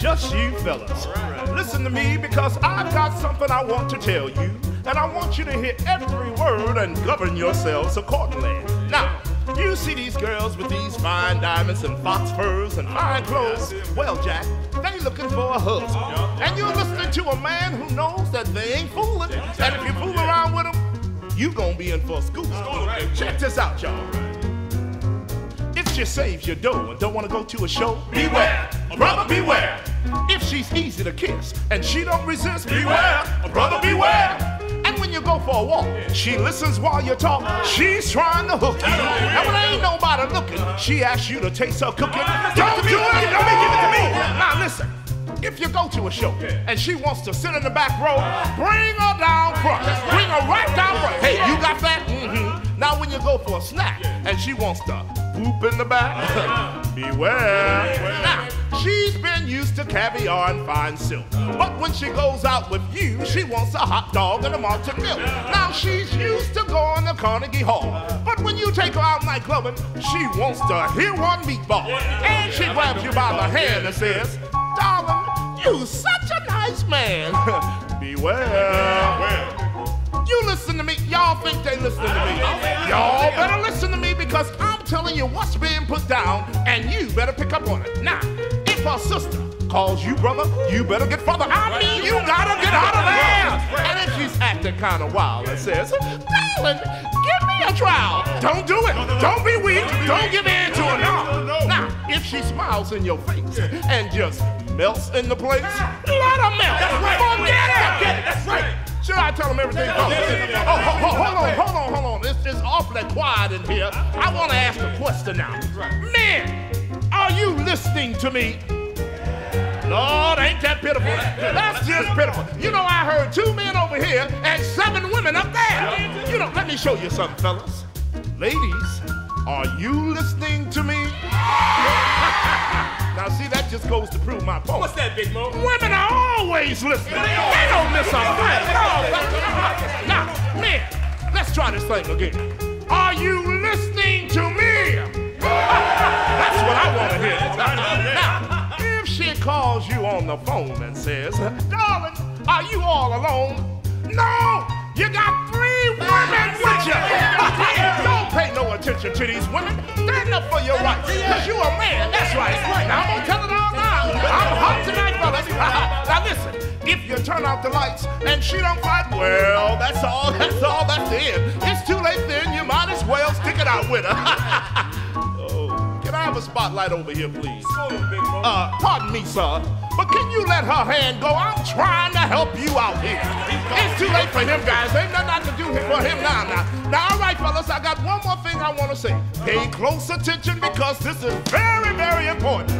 just you fellas. Listen to me, because I've got something I want to tell you, and I want you to hear every word and govern yourselves accordingly. Now, you see these girls with these fine diamonds and fox furs and fine clothes? Well, Jack, they looking for a husband. And you're listening to a man who knows that they ain't fooling. And if you fool around with them, you gonna be in for a scoop. Check this out, y'all. If she saves your dough and don't want to go to a show, beware, a brother beware. If she's easy to kiss and she don't resist, beware, a brother beware. And when you go for a walk, she listens while you talk. She's trying to hook you. And when ain't nobody looking, she asks you to taste her cooking. Don't do it, don't give it to me. Now listen, if you go to a show and she wants to sit in the back row, bring her down front. Bring her right down front. Hey, you got that? Mm-hmm. Now when you go for a snack and she wants to whoop in the back, beware. Now, she's been used to caviar and fine silk, but when she goes out with you, she wants a hot dog and a malted milk. Now, she's used to going to Carnegie Hall, but when you take her out night clubbing, she wants to hear one meatball. And she grabs you by the hand and says, "Darling, you such a nice man." Beware. You listen to me. Y'all think they listen to me. Y'all better listen to me, because I'm telling you what's being put down, and you better pick up on it. Now, if her sister calls you brother, you better get further. I mean, you gotta get out of there. And if she's acting kind of wild and says, "Darling, give me a trial," don't do it. Don't be weak. Don't give in to it. No. Now, if she smiles in your face and just melts in the place, let her melt. Forget it. That's right. Should I tell them everything? Hold on. It's awfully quiet in here. I want to ask a question now. Men, are you listening to me? Lord, ain't that pitiful? That's just pitiful. You know, I heard 2 men over here and 7 women up there. You know, let me show you something, fellas. Ladies, are you listening to me? Now, see, that just goes to prove my point. What's that, Big Mo? Women are always listening. They don't miss a thing. Now, men, let's try this thing again. Are you listening to me? That's what I want to hear. Now, if she calls you on the phone and says, "Darling, are you all alone?" No, you got 3 women with you. Don't pay no attention to these women. Stand up for your rights, because you a man. That's right. Now, I'm going to tell it all now. I'm hot tonight, brothers. Now, listen, if you turn out the lights and she don't fight, well, that's all, that's the end. It's too late then. You might as well stick it out with her. Oh, can I have a spotlight over here, please? Pardon me, sir, but can you let her hand go? I'm trying to help you out here. It's too late for him, guys. Ain't nothing I can do for him now. Now, all right, fellas, I got one more thing I want to say. Pay close attention, because this is very, very important.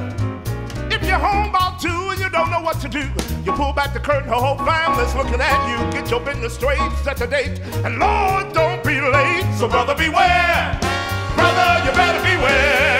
If you're home about 2 and you don't know what to do, you pull back the curtain, her whole family's looking at you. Get your business straight, set the date, and Lord, don't be late. So brother, beware. Brother, you better beware.